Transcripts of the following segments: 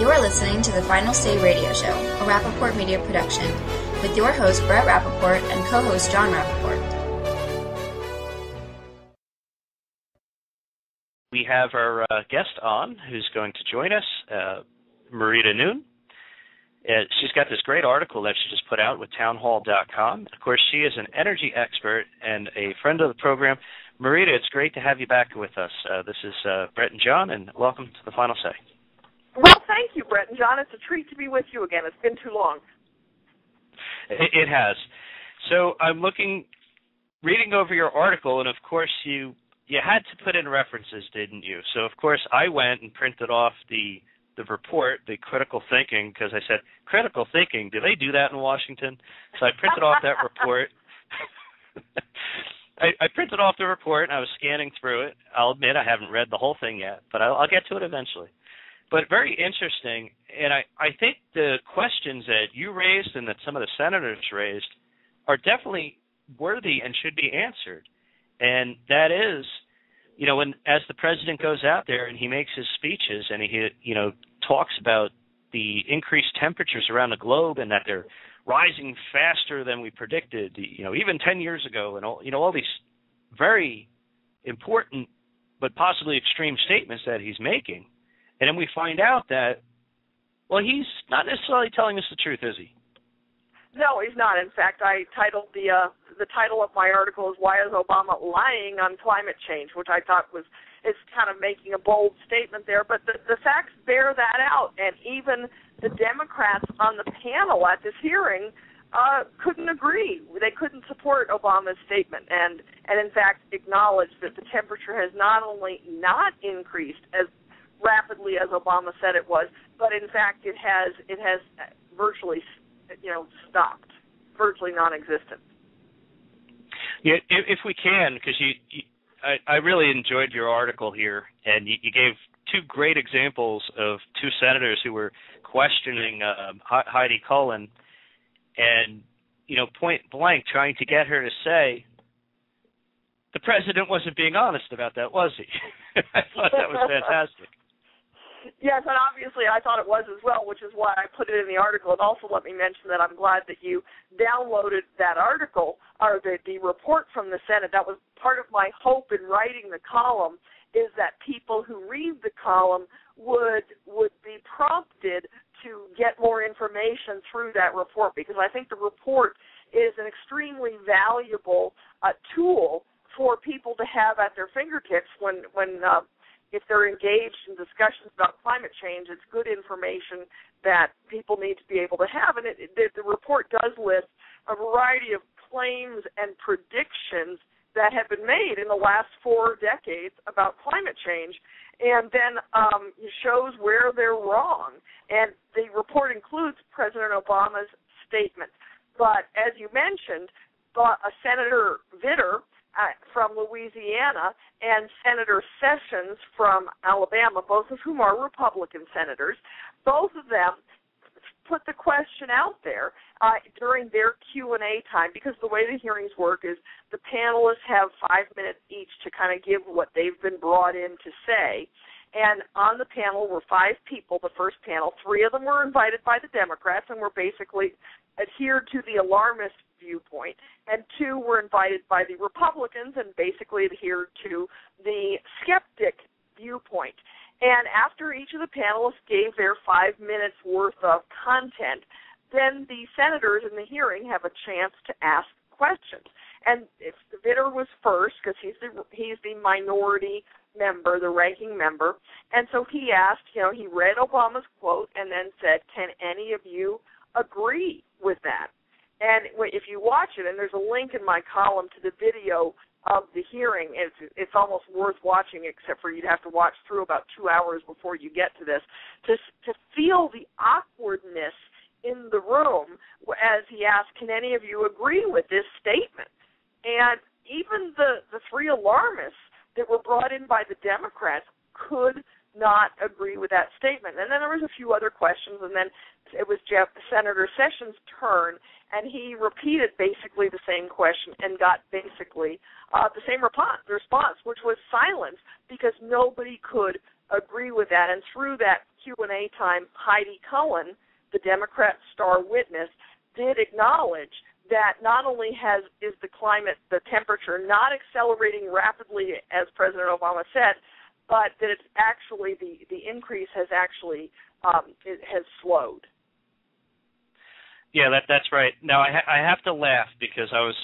You are listening to The Final Say Radio Show, a Rappaport Media production, with your host Brett Rappaport and co-host John Rappaport. We have our guest on who's going to join us, Marita Noon. She's got this great article that she just put out with townhall.com. Of course, she is an energy expert and a friend of the program. Marita, it's great to have you back with us. This is Brett and John, and welcome to The Final Say. Well, thank you, Brett and John. It's a treat to be with you again. It's been too long. It has. So I'm reading over your article, and of course you had to put in references, didn't you? So of course I went and printed off the report, the critical thinking, because I said, critical thinking, do they do that in Washington? So I printed off that report. I printed off the report, and I was scanning through it. I'll admit I haven't read the whole thing yet, but I'll get to it eventually. But very interesting, and I think the questions that you raised and that some of the senators raised are definitely worthy and should be answered. And that is, you know, when as the president goes out there and he makes his speeches and he, you know, talks about the increased temperatures around the globe and that they're rising faster than we predicted, you know, even 10 years ago, and all, you know, all these very important but possibly extreme statements that he's making. And then we find out that, well, he's not necessarily telling us the truth, is he? No, he's not. In fact, I titled the title of my article is "Why Is Obama Lying on Climate Change?" which I thought was kind of making a bold statement there. But the facts bear that out, and even the Democrats on the panel at this hearing couldn't agree. They couldn't support Obama's statement and in fact acknowledged that the temperature has not only not increased as rapidly as Obama said it was, but in fact it has virtually, you know, stopped, virtually non-existent. Yeah, if we can, because I really enjoyed your article here, and you gave two great examples of two senators who were questioning Heidi Cullen, and you know, point blank trying to get her to say the president wasn't being honest about that, was he? I thought that was fantastic. Yes, and obviously I thought it was as well, which is why I put it in the article. And also let me mention that I'm glad that you downloaded that article, or the report from the Senate. That was part of my hope in writing the column, is that people who read the column would be prompted to get more information through that report, because I think the report is an extremely valuable tool for people to have at their fingertips when if they're engaged in discussions about climate change. It's good information that people need to be able to have. And the report does list a variety of claims and predictions that have been made in the last 4 decades about climate change, and then shows where they're wrong. And the report includes President Obama's statement. But as you mentioned, Senator Vitter from Louisiana and Senator Sessions from Alabama, both of whom are Republican senators, both of them put the question out there during their Q&A time, because the way the hearings work is the panelists have 5 minutes each to kind of give what they've been brought in to say. And on the panel were 5 people, the first panel. 3 of them were invited by the Democrats and were basically adhered to the alarmist viewpoint, and 2 were invited by the Republicans and basically adhered to the skeptic viewpoint. And after each of the panelists gave their 5 minutes worth of content, then the senators in the hearing have a chance to ask questions. And if Vitter was first, because he's the minority member, the ranking member, and so he asked, you know, he read Obama's quote and then said, "Can any of you agree with that?" And if you watch it, and there's a link in my column to the video of the hearing, it's almost worth watching, except for you'd have to watch through about 2 hours before you get to this, to feel the awkwardness in the room as he asked, "Can any of you agree with this statement?" And even the 3 alarmists that were brought in by the Democrats could not agree with that statement. And then there was a few other questions, and then it was Senator Sessions' turn, and he repeated basically the same question and got basically the same response, which was silence, because nobody could agree with that. And through that Q&A time, Heidi Cullen, the Democrat star witness, did acknowledge that not only is the climate, the temperature, not accelerating rapidly, as President Obama said, but that it's actually the increase has actually it has slowed. Yeah, that's right. Now I have to laugh because I was,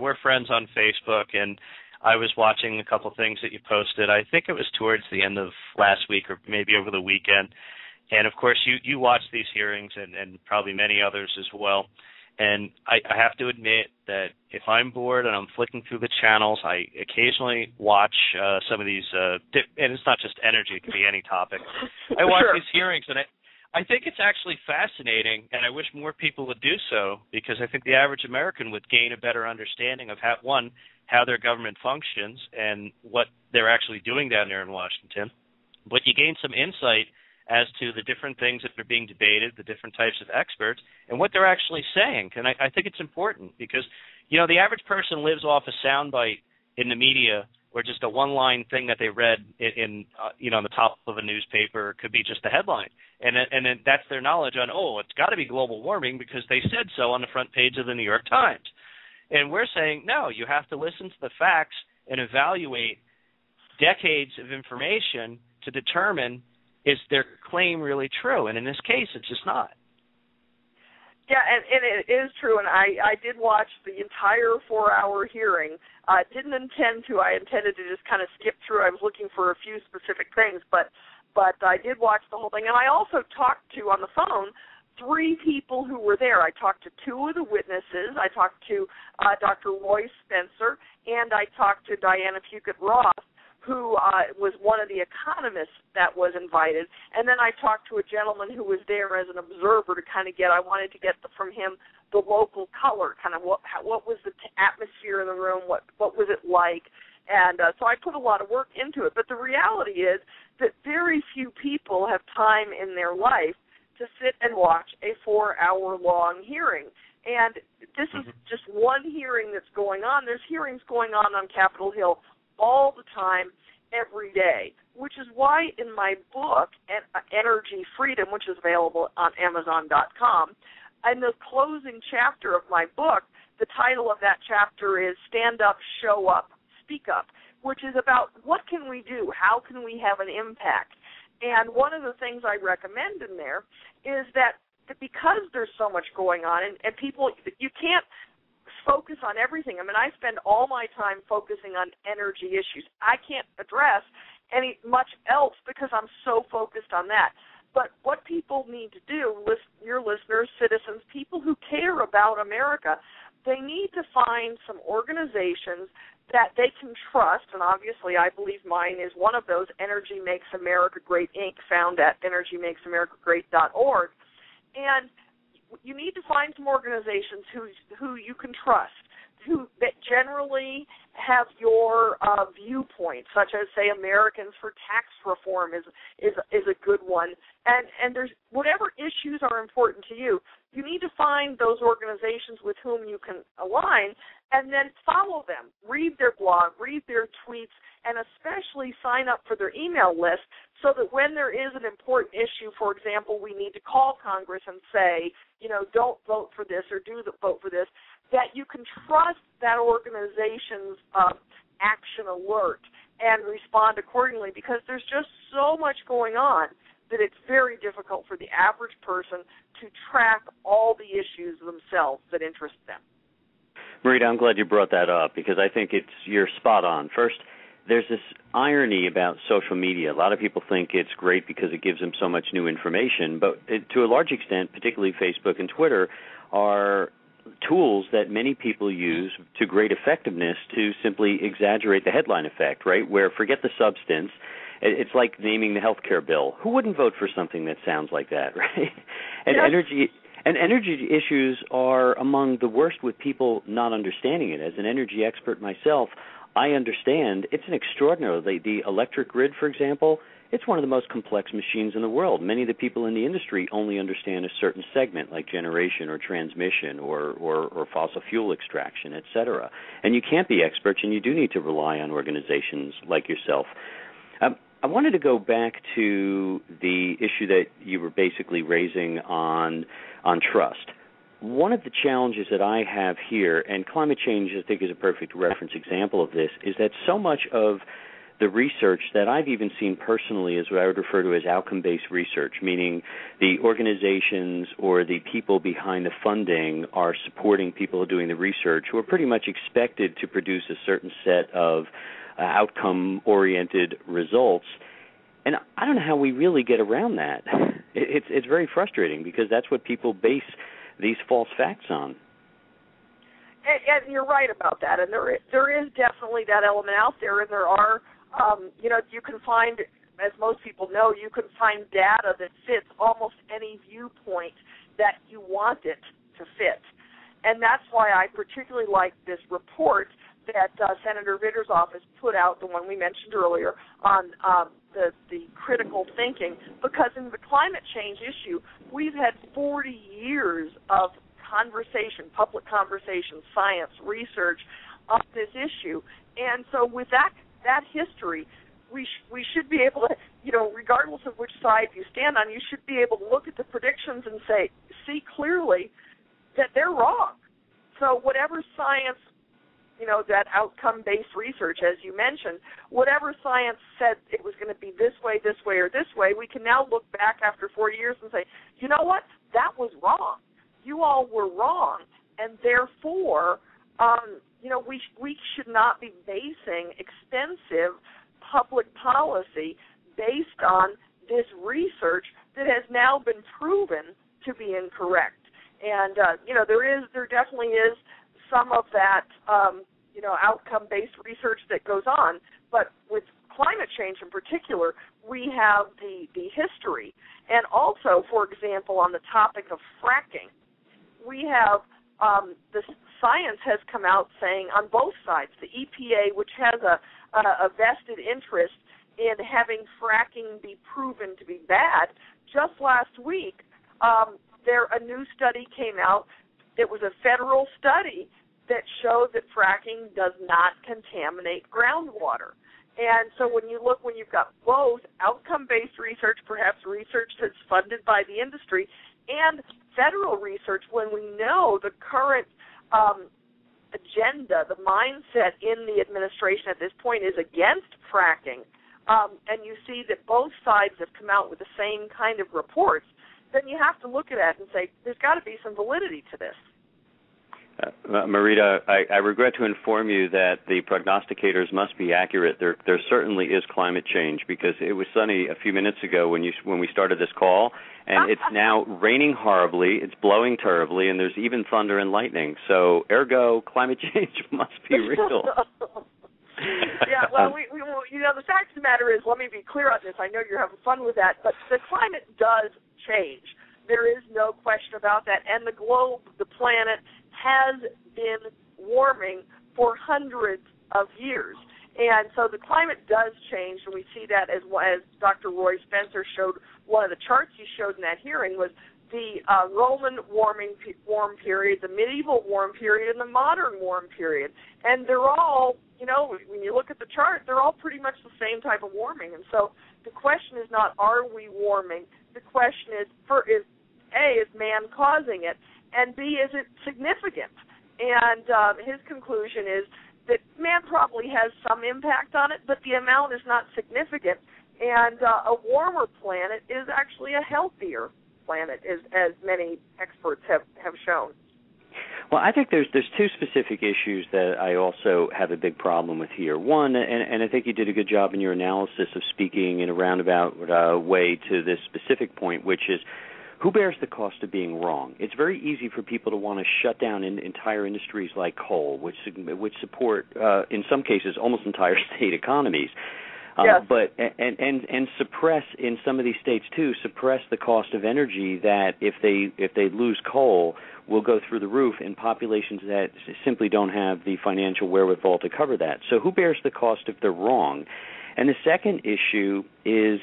we're friends on Facebook, and I was watching a couple things that you posted. I think it was towards the end of last week or maybe over the weekend. And, of course, you watch these hearings and probably many others as well. And I have to admit that if I'm bored and I'm flicking through the channels, I occasionally watch some of these and it's not just energy. It could be any topic. I watch these hearings, and I think it's actually fascinating, and I wish more people would do so because I think the average American would gain a better understanding of, how their government functions and what they're actually doing down there in Washington. But you gain some insight as to the different things that are being debated, the different types of experts, and what they're actually saying. And I think it's important because, the average person lives off a soundbite in the media or just a one-line thing that they read in on the top of a newspaper. It could be just a headline. And then that's their knowledge on, it's got to be global warming because they said so on the front page of the New York Times. And we're saying, no, you have to listen to the facts and evaluate decades of information to determine is their claim really true? And in this case, it's just not. Yeah, and it is true. And I did watch the entire 4-hour hearing. I didn't intend to. I intended to just kind of skip through. I was looking for a few specific things, but I did watch the whole thing. And I also talked to, on the phone, 3 people who were there. I talked to 2 of the witnesses. I talked to Dr. Roy Spencer, and I talked to Diana Puget Roth, who was one of the economists that was invited. And then I talked to a gentleman who was there as an observer to kind of from him the local color, kind of what was the atmosphere in the room, what was it like. And so I put a lot of work into it. But the reality is that very few people have time in their life to sit and watch a 4-hour-long hearing. And this is just one hearing that's going on. There's hearings going on Capitol Hill all the time, every day, which is why in my book, Energy Freedom, which is available on Amazon.com, in the closing chapter of my book, the title of that chapter is Stand Up, Show Up, Speak Up, which is about what can we do, how can we have an impact. And one of the things I recommend in there is that because there's so much going on and people, you can't focus on everything. I mean, I spend all my time focusing on energy issues. I can't address any much else because I'm so focused on that. But what people need to do, your listeners, citizens, people who care about America, they need to find some organizations that they can trust, and obviously I believe mine is one of those, Energy Makes America Great, Inc., found at energymakesamericagreat.org. And you need to find some organizations who you can trust, that generally have your viewpoint, such as, say, Americans for Tax Reform is a good one. And there's whatever issues are important to you, you need to find those organizations with whom you can align and then follow them, read their blog, read their tweets, and especially sign up for their email list so that when there is an important issue, for example, we need to call Congress and say, don't vote for this or vote for this, that you can trust that organization's action alert and respond accordingly because there's just so much going on that it's very difficult for the average person to track all the issues themselves that interest them. Marita, I'm glad you brought that up because I think you're spot on. First, there's this irony about social media. A lot of people think it's great because it gives them so much new information, but to a large extent, particularly Facebook and Twitter, are tools that many people use to great effectiveness to simply exaggerate the headline effect, right, where forget the substance. It's like naming the health care bill. Who wouldn't vote for something that sounds like that, right? And energy issues are among the worst with people not understanding it. As an energy expert myself, I understand it's an extraordinary – the electric grid, for example, it's one of the most complex machines in the world. Many of the people in the industry only understand a certain segment like generation or transmission or fossil fuel extraction, et cetera. And you can't be experts, and you do need to rely on organizations like yourself. I wanted to go back to the issue that you were basically raising on trust. One of the challenges that I have here, and climate change I think is a perfect reference example of this, is that so much of the research that I've even seen personally is what I would refer to as outcome-based research, meaning the organizations or the people behind the funding are supporting people doing the research who are pretty much expected to produce a certain set of outcome-oriented results. And I don't know how we really get around that. It's very frustrating because that's what people base these false facts on. And you're right about that. And there is definitely that element out there, and there are you can find, as most people know, you can find data that fits almost any viewpoint that you want it to fit. And that's why I particularly like this report that Senator Vitter's office put out, the one we mentioned earlier, on the critical thinking, because in the climate change issue, we've had 40 years of conversation, public conversation, science, research on this issue. And so with that history, we should be able to, regardless of which side you stand on, you should be able to look at the predictions and see clearly that they're wrong. So whatever science, that outcome-based research, as you mentioned, whatever science said it was going to be this way, or this way, we can now look back after 40 years and say, you know what, that was wrong. You all were wrong, and therefore we should not be basing extensive public policy based on this research that has now been proven to be incorrect. And, there definitely is some of that, outcome-based research that goes on. But with climate change in particular, we have the history. And also, for example, on the topic of fracking, we have the science has come out saying on both sides, the EPA, which has a vested interest in having fracking be proven to be bad, just last week a new study came out. It was a federal study that showed that fracking does not contaminate groundwater. And so when you've got both outcome-based research, perhaps research that's funded by the industry, and federal research, when we know the current agenda, the mindset in the administration at this point is against fracking, and you see that both sides have come out with the same kind of reports, then you have to look at that and say, there's got to be some validity to this. Marita, I regret to inform you that the prognosticators must be accurate. There certainly is climate change, because it was sunny a few minutes ago when we started this call, and it's now raining horribly, it's blowing terribly, and there's even thunder and lightning. So, ergo, climate change must be real. Yeah, well, the fact of the matter is, let me be clear on this. I know you're having fun with that, but the climate does change. There is no question about that. And the globe, the planet, has been warming for hundreds of years. And so the climate does change, and we see that as Dr. Roy Spencer showed. One of the charts he showed in that hearing was the Roman warm period, the medieval warm period, and the modern warm period. And they're all, when you look at the chart, they're all pretty much the same type of warming. And so the question is not, are we warming? The question is A, is man causing it? And B, is it significant? And his conclusion is that man probably has some impact on it, but the amount is not significant. And a warmer planet is actually a healthier planet, as many experts have shown. Well, I think there's two specific issues that I also have a big problem with here. One, and I think you did a good job in your analysis of speaking in a roundabout way to this specific point, which is, who bears the cost of being wrong? It's very easy for people to want to shut down entire industries like coal, which support, in some cases, almost entire state economies. Yes. But suppress in some of these states too, suppress the cost of energy that if they lose coal will go through the roof in populations that simply don't have the financial wherewithal to cover that. So who bears the cost if they're wrong? And the second issue is,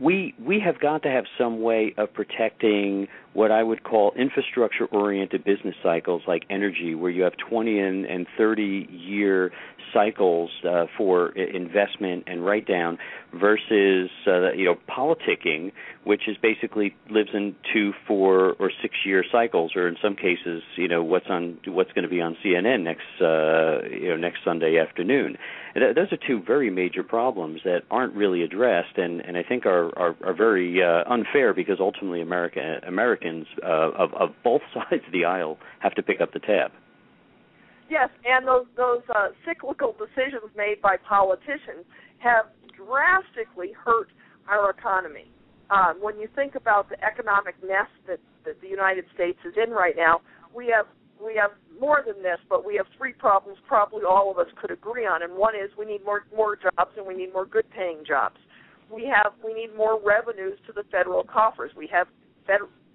we have got to have some way of protecting what I would call infrastructure-oriented business cycles like energy, where you have 20 and 30-year cycles for investment and write-down versus, politicking, which is basically lives in 2, 4, or 6-year cycles, or in some cases, what's going to be on CNN next Sunday afternoon. Those are two very major problems that aren't really addressed, and I think are very unfair, because ultimately Americans of both sides of the aisle have to pick up the tab. Yes, and those cyclical decisions made by politicians have drastically hurt our economy. When you think about the economic mess that the United States is in right now, we have more than this, but we have three problems probably all of us could agree on, and one is we need more jobs, and we need more good-paying jobs. We need more revenues to the federal coffers. We have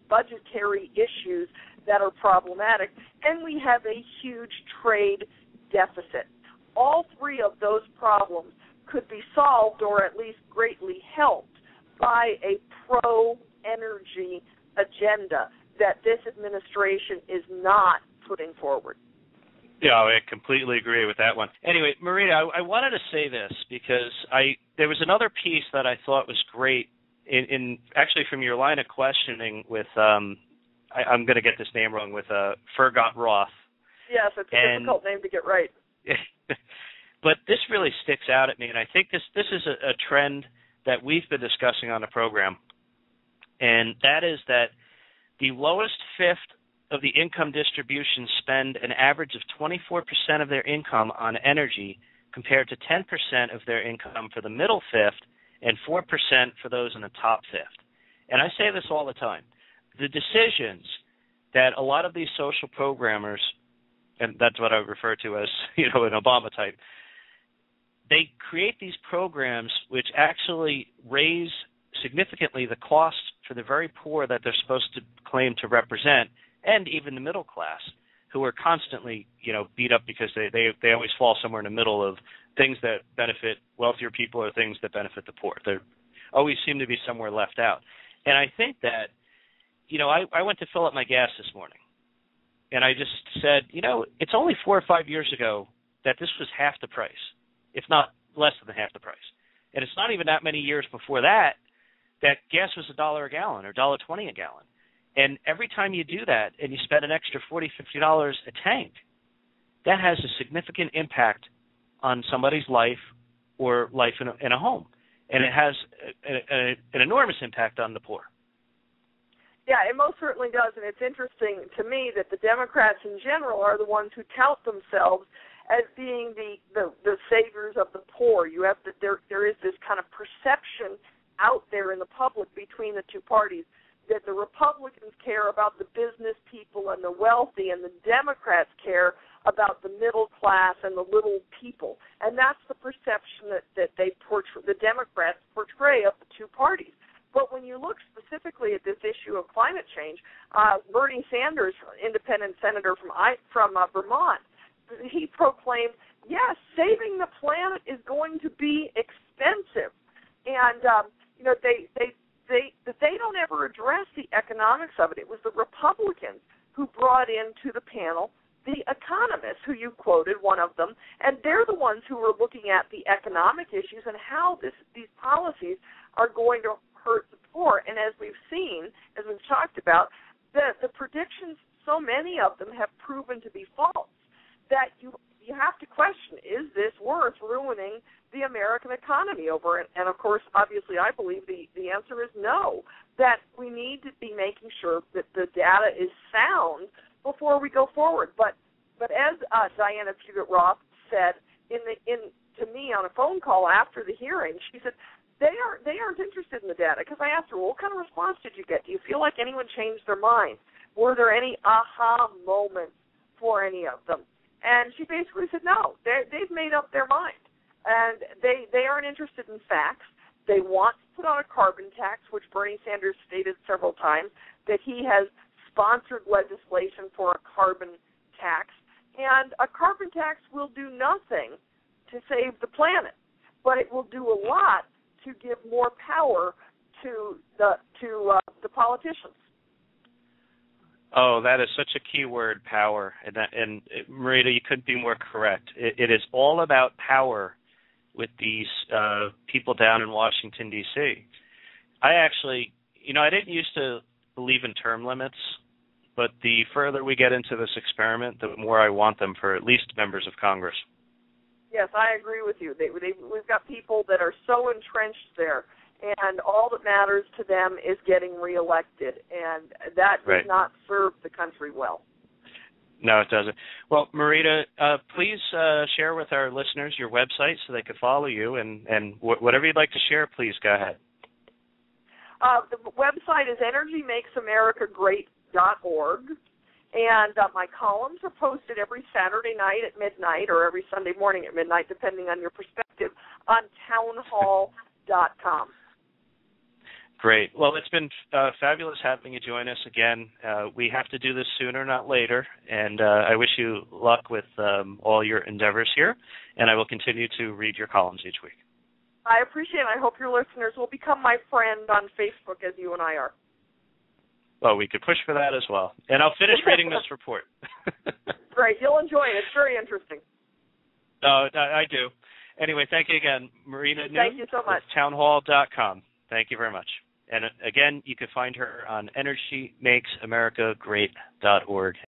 budgetary issues that are problematic, and we have a huge trade deficit. All three of those problems could be solved, or at least greatly helped, by a pro-energy agenda that this administration is not putting forward. Yeah, I completely agree with that one. Anyway, Marita, I wanted to say this because there was another piece that I thought was great in actually from your line of questioning with I'm going to get this name wrong with Fergus Roth. Yes, it's a difficult name to get right. But this really sticks out at me, and I think this is a trend that we've been discussing on the program, and that is that the lowest fifth of the income distribution spend an average of 24% of their income on energy, compared to 10% of their income for the middle fifth and 4% for those in the top fifth. And I say this all the time. The decisions that a lot of these social programmers, and that's what I refer to as, an Obama type, they create these programs which actually raise significantly the costs for the very poor that they're supposed to claim to represent, and even the middle class, who are constantly, beat up because they always fall somewhere in the middle of things that benefit wealthier people or things that benefit the poor. They always seem to be somewhere left out. And I think that, I went to fill up my gas this morning, and I just said, it's only 4 or 5 years ago that this was half the price, if not less than half the price. And it's not even that many years before that gas was $1 a gallon or $1.20 a gallon. And every time you do that and you spend an extra $40, $50 a tank, that has a significant impact on somebody's life or life in a home. And it has an enormous impact on the poor. Yeah, it most certainly does. And it's interesting to me that the Democrats in general are the ones who tout themselves as being the saviors of the poor. There is this kind of perception out there in the public between the two parties that the Republicans care about the business people and the wealthy, and the Democrats care about the middle class and the little people. And that's the perception that they portray, the Democrats portray of the two parties. But when you look specifically at this issue of climate change, Bernie Sanders, independent senator from Vermont, he proclaimed, yes, saving the planet is going to be expensive. And, they don't ever address the economics of it. It was the Republicans who brought into the panel the economists, who you quoted, one of them, and they're the ones who were looking at the economic issues and how these policies are going to hurt the poor. And as we've seen, as we've talked about, the predictions, so many of them have proven to be false, that you have to question, is this worth ruining the American economy over? And of course, obviously, I believe the answer is no, that we need to be making sure that the data is sound before we go forward. But as Diana Puget Roth said to me on a phone call after the hearing, she said, they aren't interested in the data, because I asked her, what kind of response did you get? Do you feel like anyone changed their mind? Were there any aha moments for any of them? And she basically said, no, they've made up their mind. And they aren't interested in facts. They want to put on a carbon tax, which Bernie Sanders stated several times, that he has sponsored legislation for a carbon tax. And a carbon tax will do nothing to save the planet, but it will do a lot to give more power to the politicians. Oh, that is such a key word, power. And Marita, you couldn't be more correct. It is all about power with these people down in Washington, D.C. I actually, I didn't used to believe in term limits, but the further we get into this experiment, the more I want them for at least members of Congress. Yes, I agree with you. We've got people that are so entrenched there, and all that matters to them is getting reelected, and that does right. not serve the country well. No, it doesn't. Well, Marita, please share with our listeners your website so they can follow you, and whatever you'd like to share, please go ahead. The website is energymakesamericagreat.org, and my columns are posted every Saturday night at midnight or every Sunday morning at midnight, depending on your perspective, on townhall.com. Great. Well, it's been fabulous having you join us again. We have to do this sooner, not later, and I wish you luck with all your endeavors here, and I will continue to read your columns each week. I appreciate it. I hope your listeners will become my friend on Facebook as you and I are. Well, we could push for that as well. And I'll finish reading this report. Great. You'll enjoy it. It's very interesting. I do. Anyway, thank you again, Marita Noon. Thank you so much. Townhall.com. Thank you very much. And again, you can find her on energymakesamericagreat.org.